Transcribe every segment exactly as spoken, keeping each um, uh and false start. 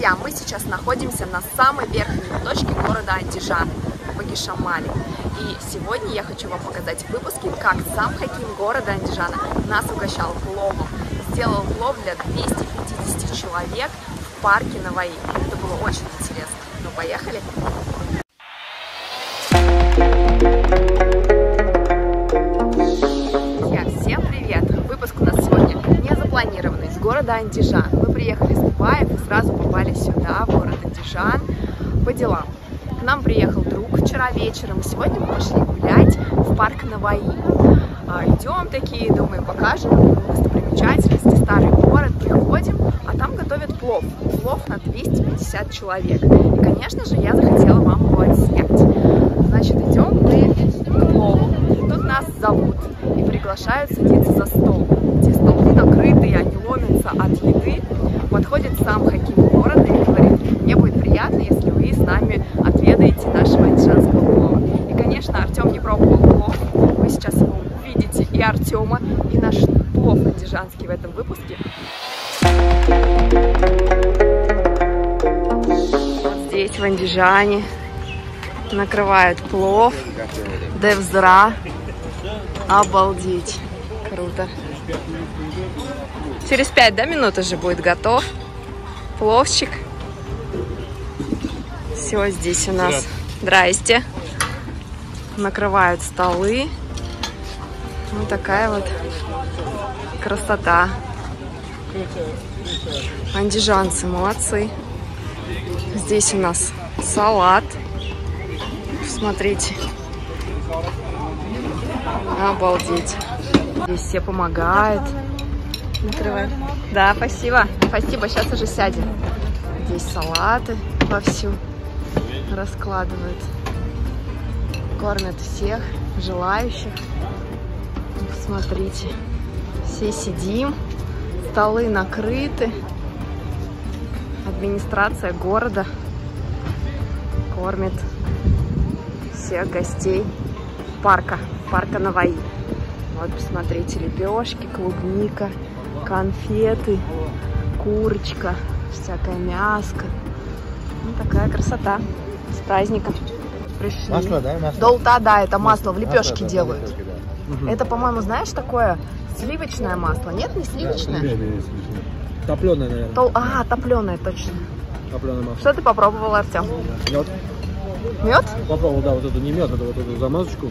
Друзья, мы сейчас находимся на самой верхней точке города Андижан, в Багишамале. И сегодня я хочу вам показать в выпуске, как сам Хаким города Андижана нас угощал пловом. Сделал плов для двухсот пятидесяти человек в парке Навои. Это было очень интересно. Ну, поехали! Города Андижан. Мы приехали с Дубаев и сразу попали сюда, в город Андижан, по делам. К нам приехал друг вчера вечером, и сегодня мы пошли гулять в парк Навои. Идем такие, думаем, покажем достопримечательности, старый город, приходим, а там готовят плов. Плов на двести пятьдесят человек. И, конечно же, я захотела вам его отснять. Значит, идем мы к плову. Тут нас зовут и приглашают садиться за стол. Те столы накрытые, они ломятся от еды. Подходит сам Хаким города и говорит: мне будет приятно, если вы с нами отведаете нашего андижанского плова. И, конечно, Артем не пробовал плов. Вы сейчас его увидите, и Артема, и наш плов андижанский в этом выпуске. Здесь, в Андижане, накрывают плов, девзира. Обалдеть! Круто! Через пять, да, минут уже будет готов пловчик. Все здесь у нас. Здрасте. Накрывают столы. Вот такая вот красота. Андижанцы молодцы. Здесь у нас салат. Смотрите. Обалдеть. Здесь все помогают. Накрываем. Да, спасибо. Спасибо, сейчас уже сядем. Здесь салаты вовсю раскладывают. Кормят всех желающих. Смотрите. Все сидим. Столы накрыты. Администрация города кормит всех гостей парка. Парка Навои. Вот, посмотрите, лепешки, клубника, конфеты, курочка, всякое мяско. Ну, такая красота. С праздником. Пришли. Масло, да? Масло. Долта, да, это масло в лепешке масло, делают. Да, в лепешке, да. Это, по-моему, знаешь, такое сливочное масло. Нет, не сливочное? Да, сливочное. Топленое, наверное. Тол... А, топленое, точно. Топленое масло. Что ты попробовал, Артем? Мед. Мед? Попробовал, да, вот это не мед, это вот эту замазочку.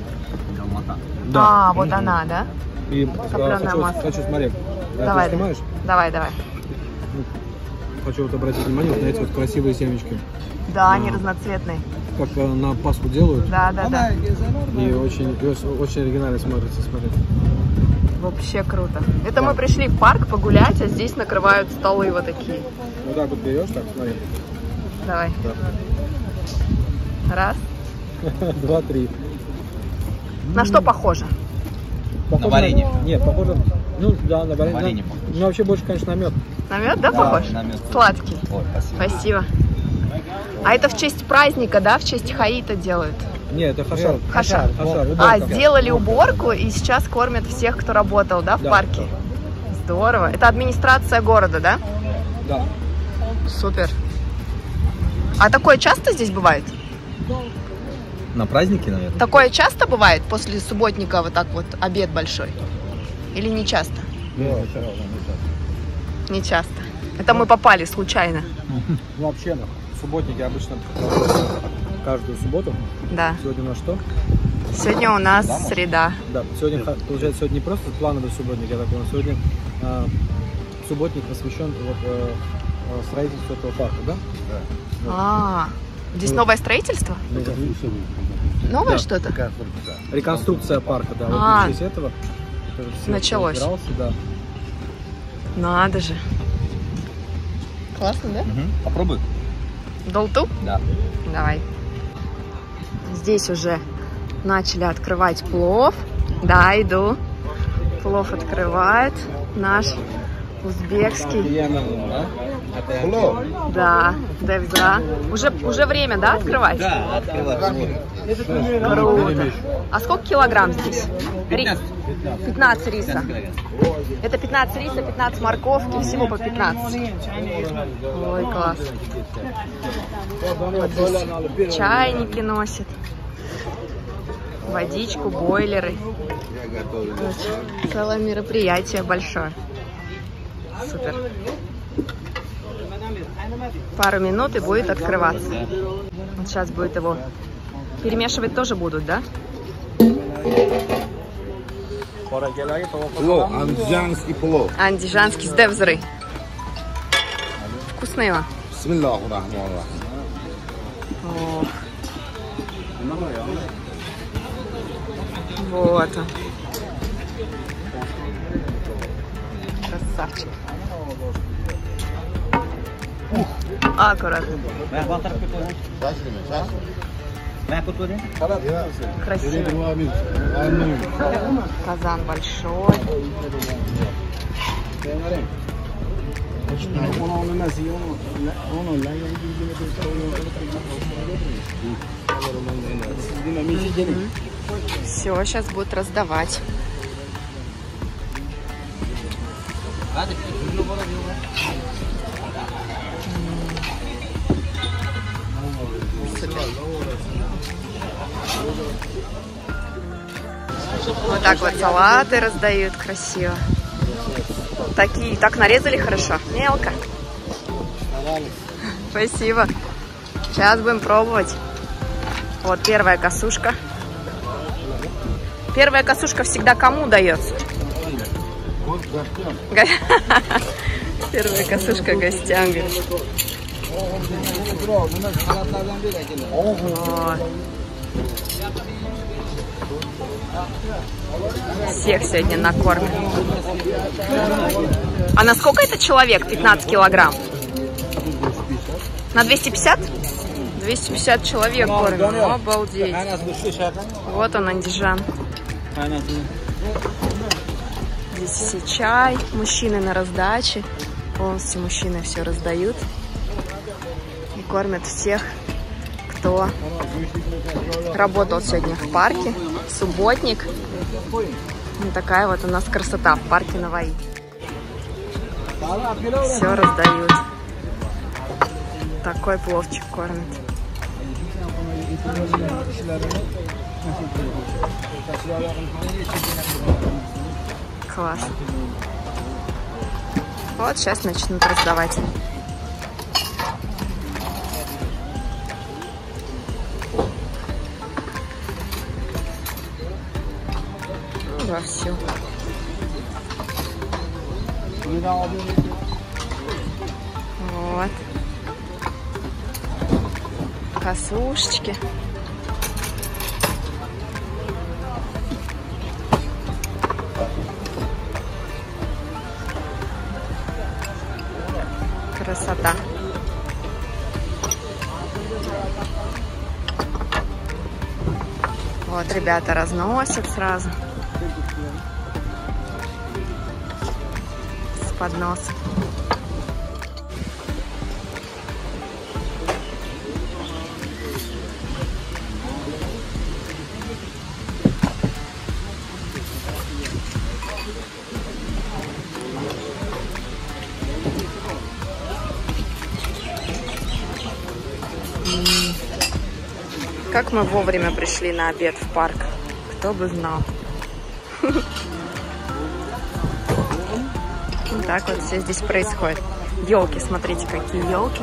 Да. А, вот она, да? И хочу, хочу смотреть. Давай, да. давай, давай. Хочу вот обратить внимание вот на эти вот красивые семечки. Да, а, они разноцветные. Как на Пасху делают. Да, да, да. И очень, очень оригинально смотрится, смотри. Вообще круто. Это да. Мы пришли в парк погулять, а здесь накрывают столы вот такие. Вот так вот берешь, так, смотри. Давай. Да. Раз. Два, три. На что похоже? Похоже на варенье. На... Нет, похоже... Ну, да, на варенье. На варенье на... Ну, вообще больше, конечно, на мед. На мед, да, да похож? На мед. Сладкий. Ой, спасибо. Спасибо. А это в честь праздника, да? В честь хаита делают? Нет, это хашар. Хашар. хашар. хашар. А, сделали уборку и сейчас кормят всех, кто работал, да, в да, парке? Да. Здорово. Это администрация города, да? Да. Супер. А такое часто здесь бывает? На праздники, наверное. Такое часто бывает после субботника вот так вот обед большой? Или не часто? Не, не часто. Не часто. Это мы попали случайно. Вообще, ну, субботники обычно каждую субботу. Да. Сегодня у нас что? Сегодня у нас да, среда. Да, сегодня, получается, сегодня не просто плановый субботник, я так понимаю, сегодня э, субботник посвящен вот, э, строительству этого парка, да? Да. Вот. А-а-а. Здесь новое строительство? Новое да. что-то? Реконструкция парка, да. А, вот, здесь этого, началось. Да. Надо же. Классно, да? Угу. Попробуй. Долту? Да. Давай. Здесь уже начали открывать плов. Да, иду. Плов открывает наш узбекский Да, девзира. Уже, уже время, да, открывать? Да, открывать. Круто. А сколько килограмм здесь? Рис. пятнадцать риса. Это пятнадцать риса, пятнадцать морковки, всего по пятнадцать. Ой, класс. Вот здесь чайники носит. Водичку, бойлеры. Целое мероприятие большое. Супер. Пару минут и будет открываться. Вот сейчас будет его. Перемешивать тоже будут, да? Плов, андижанский плов. Андижанский с девзирой. Вкусно его? Вот он. Красавчик. Ух. Аккуратно. Красиво. Казан большой. Все, сейчас будут раздавать. Вот так вот салаты раздают красиво. Такие, так нарезали хорошо, мелко. Спасибо. Сейчас будем пробовать. Вот первая косушка. Первая косушка всегда кому дается? Первая косушка гостям. Всех сегодня накормим. А на сколько это человек? пятнадцать килограмм? На двести пятьдесят? двести пятьдесят человек кормим. Обалдеть. Вот он, Андижан. Здесь все чай. Мужчины на раздаче. Полностью мужчины все раздают. И кормят всех, кто работал сегодня в парке. Субботник. Ну, такая вот у нас красота в парке Навои. Все раздают. Такой пловчик кормит. Класс. Вот сейчас начнут раздавать. Во всю. Вот. Косушечки. Красота. Вот ребята разносят сразу. С подноса. Как мы вовремя пришли на обед в парк, кто бы знал. Так вот все здесь происходит. Елки, смотрите, какие елки.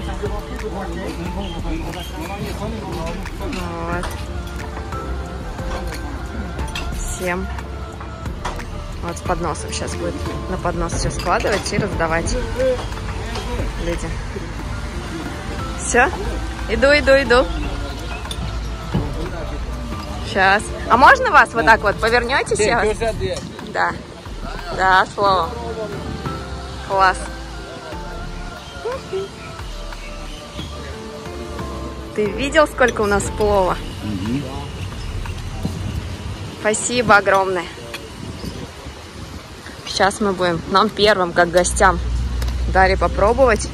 Вот. Всем. Вот с подносов сейчас будет на поднос все складывать и раздавать. Люди. Все? Иду, иду, иду. Сейчас. А можно вас вот так вот повернетесь? Да. Да, слово. Класс. Ты видел, сколько у нас плова? Угу. Спасибо огромное. Сейчас мы будем, нам первым, как гостям, дали попробовать.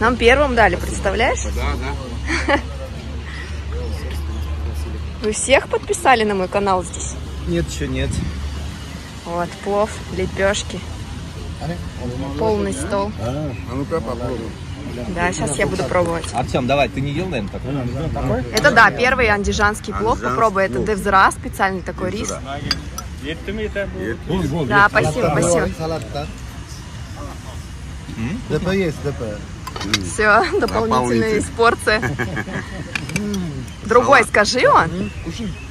Нам первым дали, представляешь? Да, да. Вы всех подписали на мой канал здесь? Нет, еще нет. Вот, плов, лепешки. Полный стол. А ну-ка попробуем. Да, сейчас я буду пробовать. Артем, давай, ты не ел, наверное, такой? Это да, первый андижанский плов. Попробуй, это девзира, специальный такой рис. Да, спасибо, спасибо. ДП есть, ДП. Все, дополнительные порции. Другой скажи он.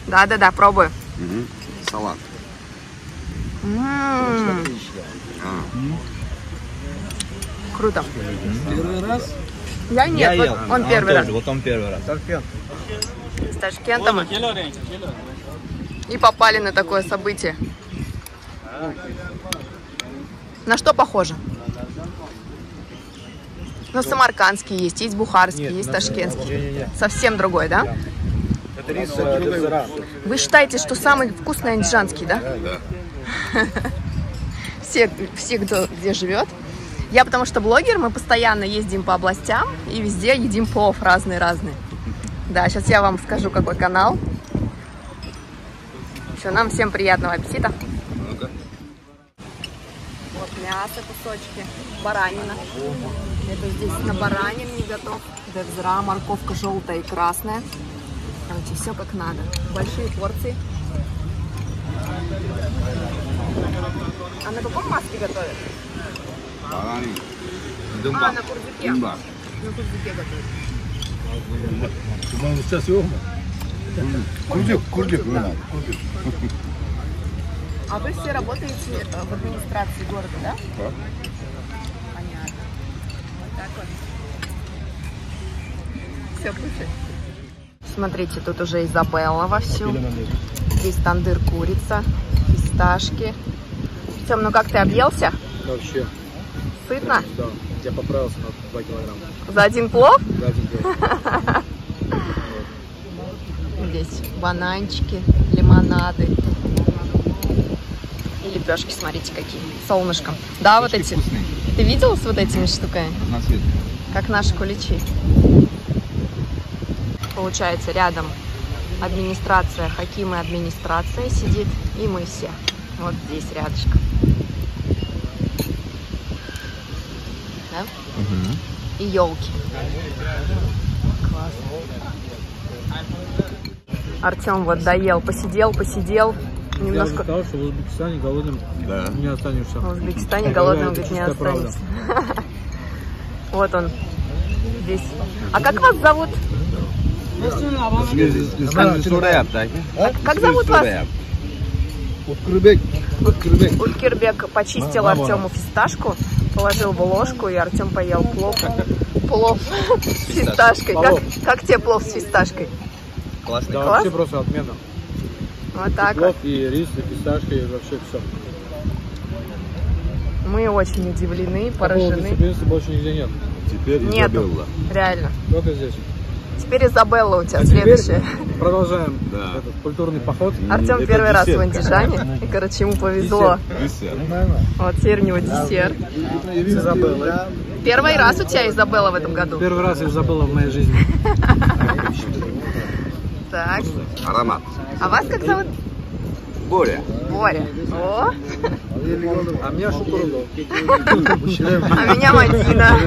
Да, да, да, пробуй. Салат. Круто. Первый раз? Я нет, я вот, он он первый раз. вот он первый раз. С Ташкентом. И попали на такое событие. На что похоже? Ну, самаркандский есть, есть бухарский, нет, есть ташкентский. Не, не, не. Совсем другой, да? да. Это рис. Вы считаете, что самый вкусный андижанский, да? Да. Все, все, кто где живет. Я потому что блогер, мы постоянно ездим по областям и везде едим плов разные-разные. Да, сейчас я вам скажу, какой канал. Все, нам всем приятного аппетита. Ну-ка. Вот мясо, кусочки, баранина. Это здесь на баранин не готов. Девзира, морковка желтая и красная. Короче, все как надо. Большие порции. А на каком масле готовят? Баранин. А, на курдюке. На курдюке готовят. Сейчас его. Курдюк, курдюк. А вы все работаете в администрации города, да? Да. Понятно. Вот так вот. Все, кушай. Смотрите, тут уже Изабелла вовсю. Здесь тандыр курица, фисташки. Тем, ну как ты объелся? Вообще. Сытно? Да. Я поправился на два килограмма. За один плов? За один плов. Здесь бананчики, лимонады. И лепешки, смотрите, какие. Солнышком. Да, вот эти. Вкусные. Ты видел с вот этими штуками? Как наши куличи. Получается, рядом администрация, Хаким и администрация сидит. И мы все. Вот здесь рядышком. Да? Угу. И елки. Классно. Артем вот доел, посидел, посидел. Немножко... Я уже сказал, что в Узбекистане голодным да. не останешься. В Узбекистане голодным ведь не останешься. Вот он здесь. А как вас зовут? Как зовут вас? Улькирбек. Улькирбек почистил Артему фисташку, положил в ложку, и Артем поел плов. Плов с фисташкой. Как тебе плов с фисташкой? Классный. Да, вообще просто отмена. Вот так вот. И рис, и фисташки, и вообще все. Мы очень удивлены, поражены. Теперь больше нигде нет. Теперь Изабелла. Реально. Только здесь. Теперь Изабелла у тебя а следующая. Продолжаем да. этот культурный поход. Артем это первый десерт, раз в Андижане. И, короче, ему повезло. Десерт. Вот теперь у него десерт. Изабелла. Первый раз у тебя Изабелла в этом году. Первый раз Изабелла в моей жизни. Так. Аромат. А вас как зовут? Боря. Боря. О. А меня Шукурло. А меня Матина.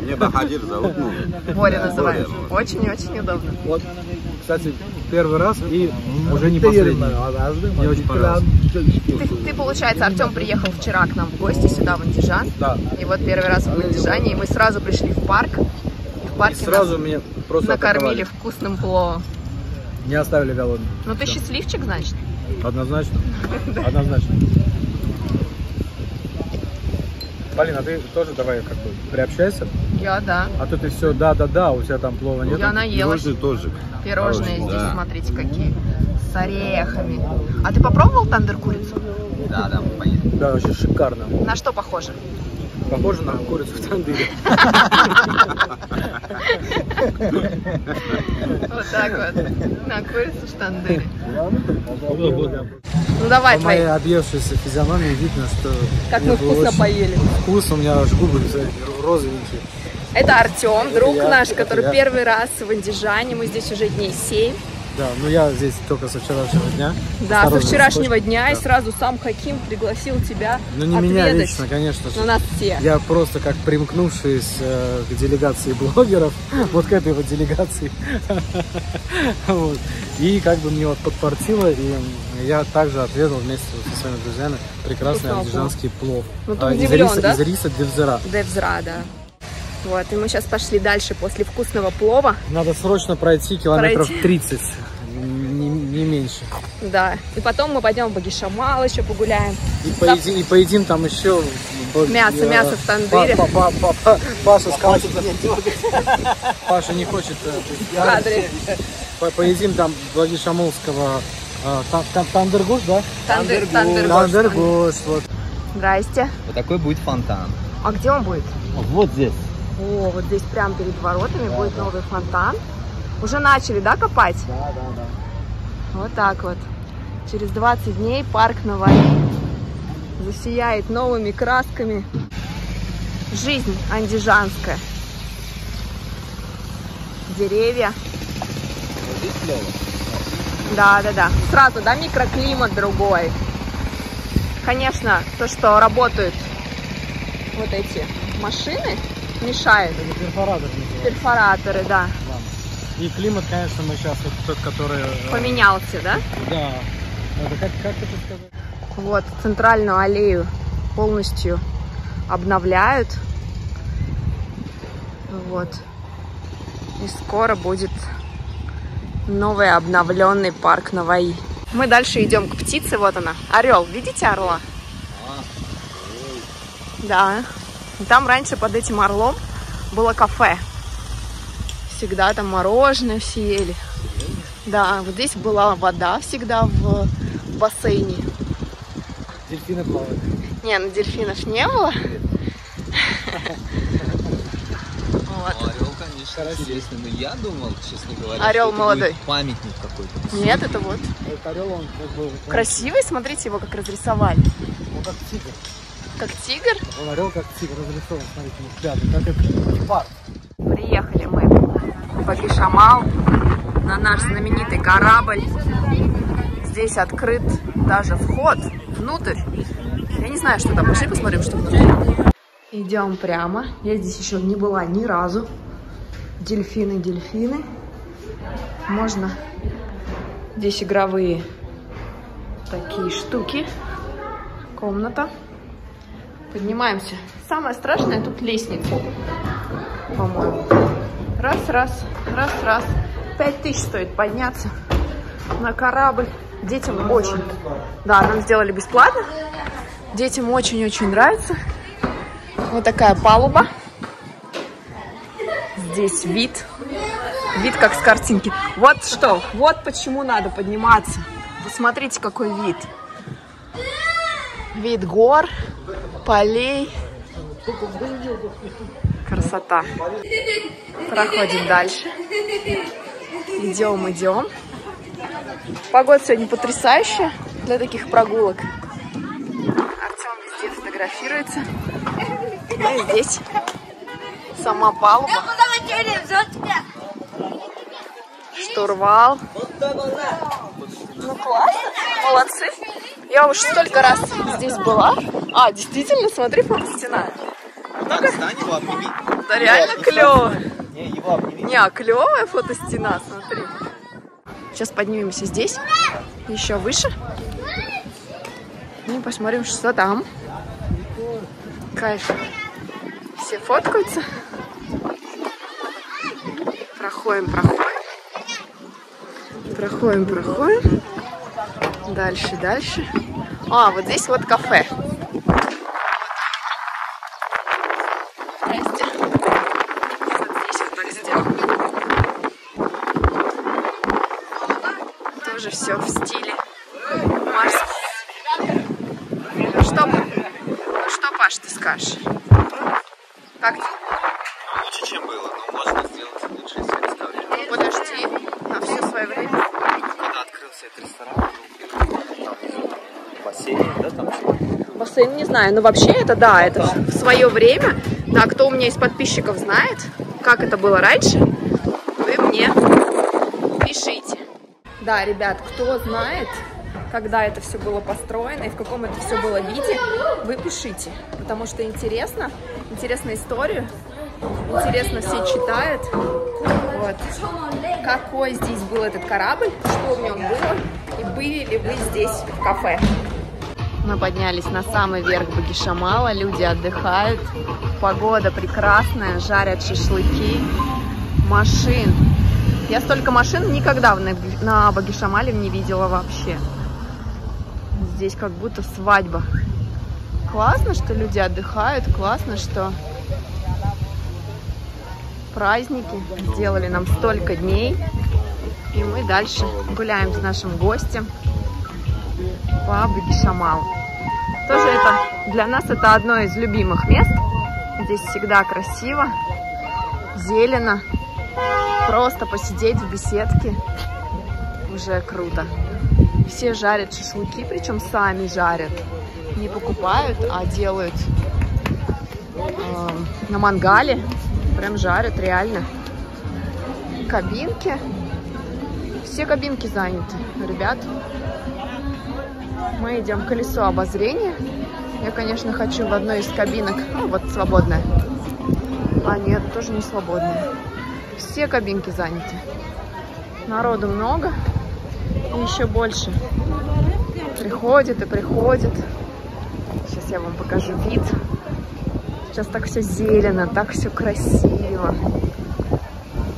Меня Бахадир зовут. Боря называют. Очень-очень удобно. Вот, кстати, первый раз и уже не последний. Мне очень понравилось. Ты, ты, получается, Артем приехал вчера к нам в гости сюда, в Андижан. Да. И вот первый раз в Андижане, и мы сразу пришли в парк. И сразу меня просто накормили атаковали. Вкусным пловом. Не оставили голодным. Ну ты счастливчик, значит? Однозначно. Однозначно. Полина, ты тоже давай как бы приобщайся. Я, да. А то ты все да-да-да, у тебя там плова нет. Я наелась. Тоже. Пирожные здесь, смотрите, какие. С орехами. А ты попробовал тандыр курицу? Да, да, понятно. Да, вообще шикарно. На что похоже? Похоже на курицу в тандыре. Вот так вот. На курицу в тандыре. Ну давай, по моей объевшейся физиономии видно, что... Как мы вкусно поели. Вкус, у меня аж губы розовенькие. Это Артем, друг наш, который первый раз в Андижане. Мы здесь уже дней семь. Да, ну я здесь только со вчерашнего дня. Да, со вчерашнего дня, и сразу сам Хаким пригласил тебя. Ну не меня лично, конечно же. Но нас все. Я просто как примкнувшись э, к делегации блогеров, вот к этой вот делегации. Вот. И как бы мне вот подпортило, и я также отведал вместе со своими друзьями прекрасный андижанский плов. Ну ты удивлен, да? Из риса девзира. Девзира, да. Вот, и мы сейчас пошли дальше после вкусного плова. Надо срочно пройти километров пройти. тридцать, не, не меньше. Да, и потом мы пойдем в Багишамал еще погуляем. И, поеди, и поедим там еще... Мясо, я... мясо в тандыре. Па, па, па, па, Паша сказал, что... Паша не хочет... По поедим там багишамалского... Тандыргошт, да? Тандыргошт. Здрасте. Вот такой будет фонтан. А где он будет? Вот здесь. О, вот здесь прям перед воротами, да, будет, да, новый фонтан. Уже начали, да, копать? Да, да, да. Вот так вот. Через двадцать дней парк Навои засияет новыми красками. Жизнь андижанская. Деревья. Здесь клево. Да, да, да. Сразу, да, микроклимат другой. Конечно, то, что работают вот эти машины, мешает. Перфораторы. Перфораторы, да. И климат, конечно, мы сейчас вот тот, который... Поменялся, да? Да. Это как, как это сказать? Вот, центральную аллею полностью обновляют. Вот. И скоро будет новый обновленный парк Навои. Мы дальше идем к птице, вот она. Орел, видите орла? Да. Там раньше под этим орлом было кафе. Всегда там мороженое все ели. Да, вот здесь была вода всегда в бассейне. Дельфины плавали. Не, ну дельфинов не было. Орел, конечно, интересный, но я думал, честно говоря, орел молодой. Памятник какой-то. Нет, это вот. Красивый, смотрите, его как разрисовали. Как тигр. Как тигр? Он орел как тигр разрисован, смотрите, пятый, как это бар. Приехали мы в Багишамал на наш знаменитый корабль. Здесь открыт даже вход внутрь. Я не знаю, что там. Пошли посмотрим, что внутри. Идем прямо. Я здесь еще не была ни разу. Дельфины, дельфины. Можно. Здесь игровые такие штуки. Комната. Поднимаемся. Самое страшное тут лестница, по-моему. Раз, раз, раз, раз. Пять тысяч стоит подняться на корабль. Детям очень... Да, нам сделали бесплатно. Детям очень-очень нравится. Вот такая палуба. Здесь вид. Вид как с картинки. Вот что, вот почему надо подниматься. Посмотрите, какой вид. Вид гор. Полей. Красота. Проходим дальше. Идем, идем. Погода сегодня потрясающая для таких прогулок. Артем везде фотографируется. Ну и здесь сама палуба. Штурвал. Ну классно, молодцы. Я уже столько раз здесь была. А, действительно, смотри, фотостена. Да, да, реально клево. Не, его обними. Не, а клевая фотостена, смотри. Сейчас поднимемся здесь, еще выше. И посмотрим, что там. Кайф. Все фоткаются. Проходим, проходим. Проходим, проходим. Дальше, дальше. А, вот здесь вот кафе. Здрасте. Вот здесь вот. Тоже все в стиле морском. Ну что, ну что, Паш, ты скажешь? Как ты? Лучше, чем было, но можно сделать лучше, если представляешь. Подожди, на все свое время. Когда открылся этот ресторан, там внизу. сын, не знаю. Но вообще это, да, это в свое время. Да, кто у меня из подписчиков знает, как это было раньше, вы мне пишите. Да, ребят, кто знает, когда это все было построено и в каком это все было виде, вы пишите. Потому что интересно, интересная история, интересно все читают. Вот. Какой здесь был этот корабль, что в нем было, и были ли вы здесь в кафе. Мы поднялись на самый верх Багишамала, люди отдыхают, погода прекрасная, жарят шашлыки, машин. Я столько машин никогда на Багишамале не видела вообще. Здесь как будто свадьба. Классно, что люди отдыхают, классно, что праздники сделали нам столько дней. И мы дальше гуляем с нашим гостем по Багишамалу. Тоже это для нас это одно из любимых мест. Здесь всегда красиво, зелено. Просто посидеть в беседке уже круто. Все жарят шашлыки, причем сами жарят. Не покупают, а делают э, на мангале. Прям жарят, реально. Кабинки. Все кабинки заняты, ребят. Мы идем в колесо обозрения. Я, конечно, хочу в одной из кабинок. Ну, вот свободная. А нет, тоже не свободная. Все кабинки заняты. Народу много. И еще больше. Приходит и приходит. Сейчас я вам покажу вид. Сейчас так все зелено, так все красиво.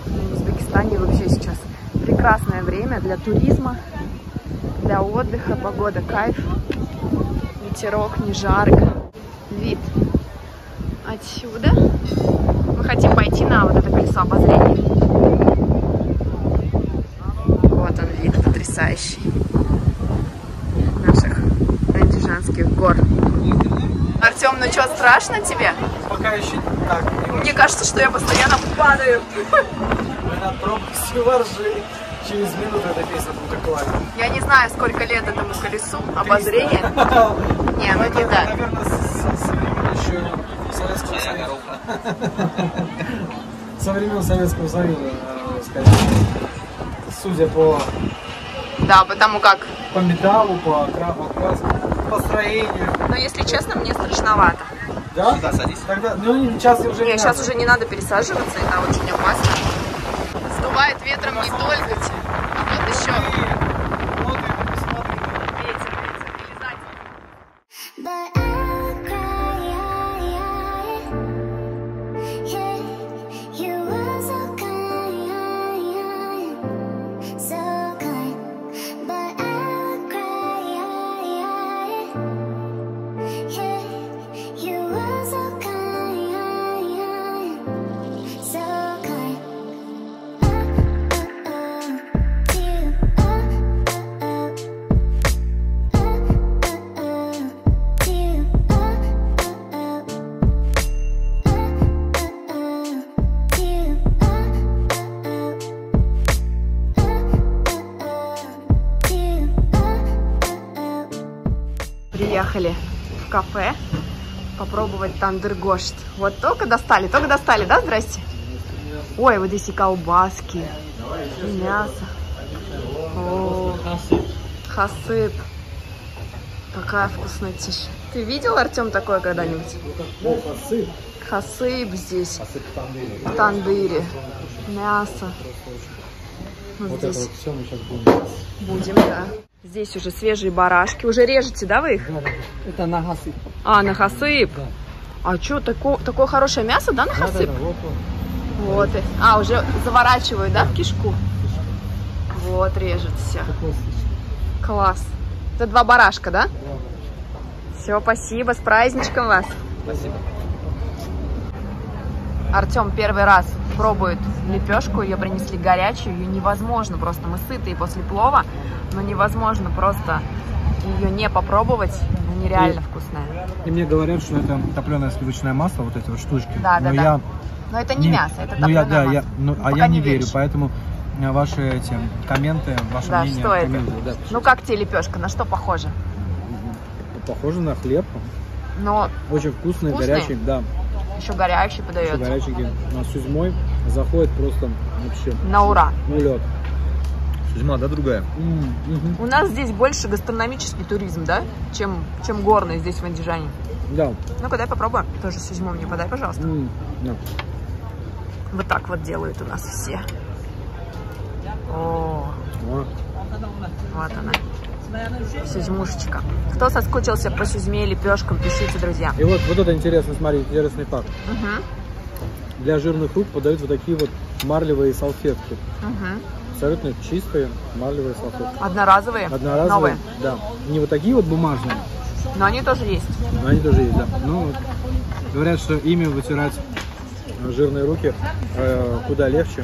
В Узбекистане вообще сейчас прекрасное время для туризма, для отдыха. Погода кайф. Ветерок, не жарко. Вид отсюда. Мы хотим пойти на вот это колесо обозрения. Вот он, вид потрясающий наших андижанских гор. Артем, ну что, страшно тебе? Пока еще не так. Мне кажется, что я постоянно падаю. Она пропустила воржи. Через минуту эта песня будет актуальна. Я не знаю, сколько лет этому колесу обозрения. Не, ну не так. Наверное, со времен еще Советского Союза. Со времен Советского Союза, скажем. Судя по... Да, потому как... По металлу, по красному. Построению. Но если честно, мне страшновато. Да? Сюда садись. Тогда, ну, сейчас уже не, не сейчас надо. Уже не надо пересаживаться, это очень опасно. Сдувает ветром, не дольгайте. Вот еще. Ветер, ветер, вылезайте. В кафе попробовать тандыргошт. Вот только достали, только достали, да? Здрасте. Ой, вот здесь и колбаски, и мясо. О, хасып. Какая вкуснотища. Ты видел, Артем, такое когда-нибудь? Хасып здесь, в тандыре. Мясо. Вот здесь. Это вот все мы сейчас будем. Будем, да. Здесь уже свежие барашки. Уже режете, да, вы их? Да, да. Это на хасып. А, на хасып? Да. А что, такое, такое хорошее мясо, да, на хасып? Да, да, да, вот, вот. Вот. А, уже заворачивают, да, да, в кишку? Кишку. Вот, режут все. Класс. Это два барашка, да? Да. Все, спасибо. С праздничком вас. Спасибо. Артем первый раз пробует лепешку, ее принесли горячую, ее невозможно просто, мы сытые после плова, но невозможно просто ее не попробовать, она нереально и, вкусная. И мне говорят, что это топленое сливочное масло, вот эти вот штучки. Да, но да, я, да. Но это не, не мясо, это топленое я, да, масло. Я, ну, а я не, не верю, веришь. Поэтому ваши эти комменты, ваше да, мнение. Что это? Да, ну как тебе лепешка, на что похоже? Похоже на хлеб. но очень вкусный, вкусный, горячий, да. Еще горячий подается. Еще горячий, на сузьмой заходит просто вообще. На ура. Ну, лед. Сузьма, да, другая? Mm-hmm. У нас здесь больше гастрономический туризм, да, чем, чем горный здесь в Андижане. Да. Ну-ка, дай попробуем. Тоже сузьму мне подай, пожалуйста. Mm-hmm. Yeah. Вот так вот делают у нас все. О, вот, вот она. Сузьмушечка. Кто соскучился по сузьме и лепешкам, пишите, друзья. И вот, вот это интересно, смотри, интересный факт. Угу. Для жирных рук подают вот такие вот марлевые салфетки. Угу. Абсолютно чистые марлевые салфетки. Одноразовые? Одноразовые, новые? Да. Не вот такие вот бумажные. Но они тоже есть. Но они тоже есть, да. Ну, вот, говорят, что ими вытирать жирные руки э, куда легче,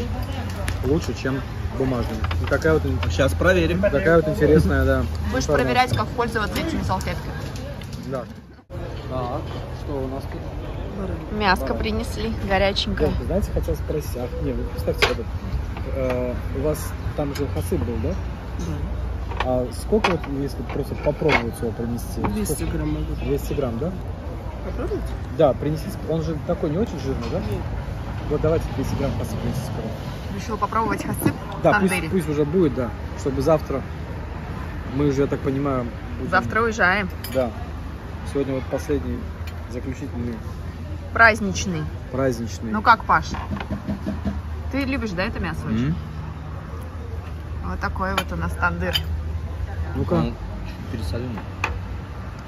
лучше, чем бумажными. Вот такая вот, сейчас проверим. Такая вот интересная, да. Будешь проверять, как пользоваться этими салфетками. Да. Так, что у нас тут? Мяско принесли, горяченькое. Ой, знаете, хотел спросить, а, не, вы представьте, вот, э, у вас там же хасып был, да? Да. А сколько вот, если просто попробовать его принести? двести грамм. двести грамм, да? Попробуйте? Да, принеси, он же такой не очень жирный, да? Нет. Вот давайте двести грамм хасып принеси скоро. Решил попробовать хасып? Да, пусть, пусть уже будет, да, чтобы завтра мы уже, я так понимаю, будем... Завтра уезжаем. Да. Сегодня вот последний, заключительный. Праздничный. Праздничный. Ну как, Паш? Ты любишь, да, это мясо очень? Mm-hmm. Вот такой вот у нас тандыр. Ну-ка. Ну, пересолим.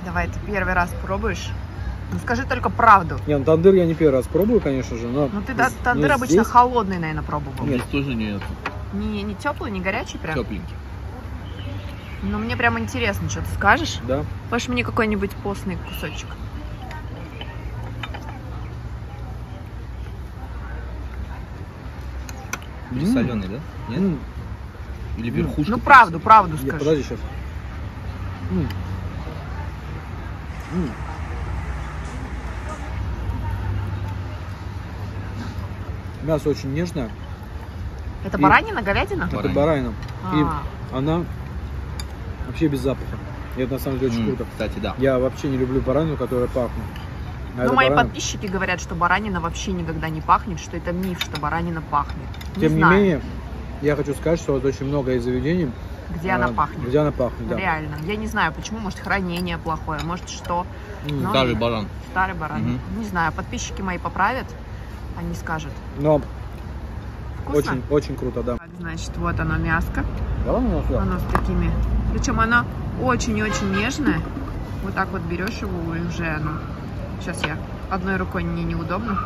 Давай, ты первый раз пробуешь. Ну, скажи только правду. Не, ну тандыр я не первый раз пробую, конечно же, но... Ну ты да, тандыр но обычно здесь... холодный, наверное, пробовал. Нет, тоже нет. Не, не теплый, не горячий прям? Тепленький. Ну мне прям интересно, что ты скажешь? Да. Паш, мне какой-нибудь постный кусочек. Пересоленый, да? Нет? М -м. Или верхушка? Ну правду, правду скажи. Я, подожди сейчас. М -м. Мясо очень нежное. Это и... баранина, говядина? Это баранина. А -а -а. И она вообще без запаха. И это на самом деле очень mm, круто. Кстати, да. Я вообще не люблю баранину, которая пахнет. А ну, мои баранина... подписчики говорят, что баранина вообще никогда не пахнет, что это миф, что баранина пахнет. Не Тем знаю. не менее, я хочу сказать, что вот очень много из заведений, где а, она пахнет. Где она пахнет, да. Реально. Я не знаю, почему. Может, хранение плохое, может, что. Mm. Старый баран. Старый баран. Mm -hmm. Не знаю, подписчики мои поправят. Они скажут. Но вкусно? Очень, очень круто, да. Так, значит, вот оно мяско. Да, оно, да. Оно с такими. Причем оно очень-очень нежное. Вот так вот берешь его и уже оно. Сейчас я одной рукой, мне неудобно.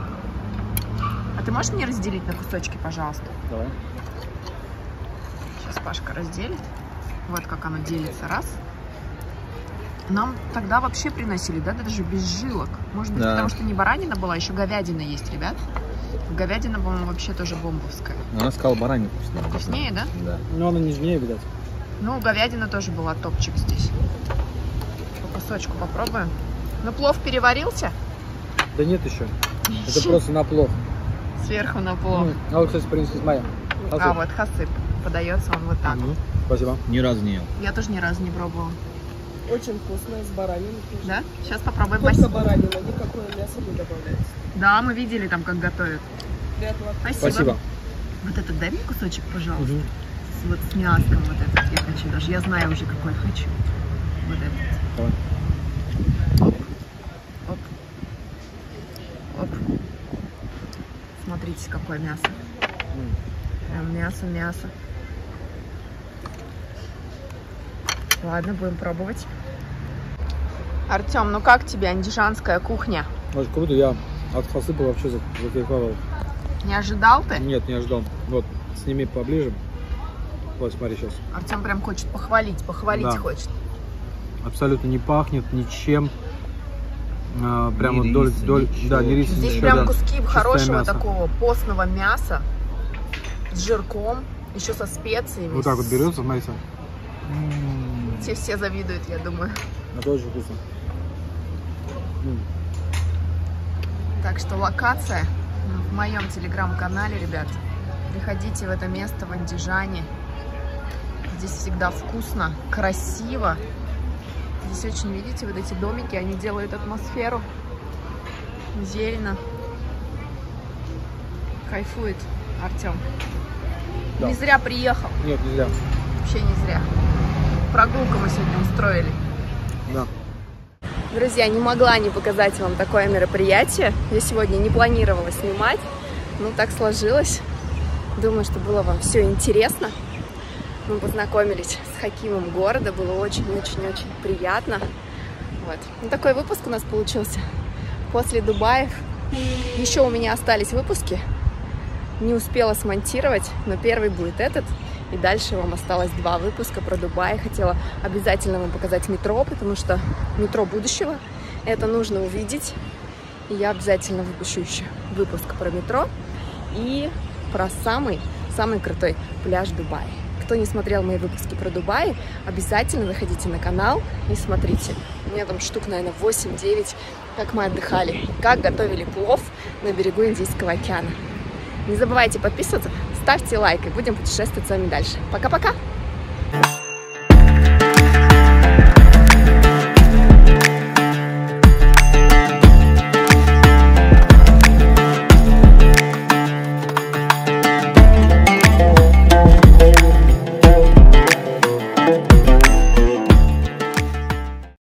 А ты можешь мне разделить на кусочки, пожалуйста? Давай. Сейчас Пашка разделит. Вот как оно делится. Раз. Нам тогда вообще приносили, да, даже без жилок. Может быть, да. Потому что не баранина была, еще говядина есть, ребят. Говядина, по-моему, вообще тоже бомбовская. Но она сказала, баранина вкуснее. Вкуснее, да? Да. Но она нежнее, видать. Ну, говядина тоже была топчик здесь. По кусочку попробуем. Ну, плов переварился? Да нет еще. Это просто на плов. Сверху на плов. А вот, кстати, принесли моя. А вот хасып. Подается он вот так. Спасибо. Ни разу не ел. Я тоже ни разу не пробовала. Очень вкусно, с бараниной. Да? Сейчас попробуем. Только баранина, никакое мясо не добавляется. Да, мы видели там, как готовят. Приятного. Спасибо. Спасибо. Вот этот дай мне кусочек, пожалуйста. Угу. С, вот с мяском вот этот я хочу даже. Я знаю уже, какой хочу. Вот этот. Давай. Оп. Оп. Оп. Смотрите, какое мясо. Прям мясо, мясо. Ладно, будем пробовать. Артем, ну как тебе андижанская кухня? Очень круто, я от хасыпа вообще закайфовал. Не ожидал ты? Нет, не ожидал. Вот, сними поближе. Вот, смотри сейчас. Артем прям хочет похвалить, похвалить да. хочет. Абсолютно не пахнет ничем. А, прямо не вдоль, риса, вдоль, ничего. Да, не риса, Здесь ничего, прям да. куски хорошего мясо. такого постного мяса с жирком, еще со специями. Вот так вот берется, знаете. Те все завидуют, я думаю. Это очень вкусно. Так что локация в моем телеграм-канале, ребят. Приходите в это место в Андижане. Здесь всегда вкусно, красиво. Здесь очень, видите, вот эти домики, они делают атмосферу. Зелено. Кайфует Артем. Да. Не зря приехал. Нет, не зря. Вообще не зря. Прогулку мы сегодня устроили. Да. Друзья, не могла не показать вам такое мероприятие. Я сегодня не планировала снимать, но так сложилось. Думаю, что было вам все интересно. Мы познакомились с Хакимом города, было очень-очень-очень приятно. Вот. Ну, такой выпуск у нас получился после Дубаев. Еще у меня остались выпуски, не успела смонтировать, но первый будет этот. И дальше вам осталось два выпуска про Дубай. Хотела обязательно вам показать метро, потому что метро будущего. Это нужно увидеть. И я обязательно выпущу еще выпуск про метро и про самый-самый крутой пляж Дубая. Кто не смотрел мои выпуски про Дубай, обязательно заходите на канал и смотрите. У меня там штук, наверное, восемь-девять, как мы отдыхали, как готовили плов на берегу Индийского океана. Не забывайте подписываться, ставьте лайк и будем путешествовать с вами дальше. Пока-пока!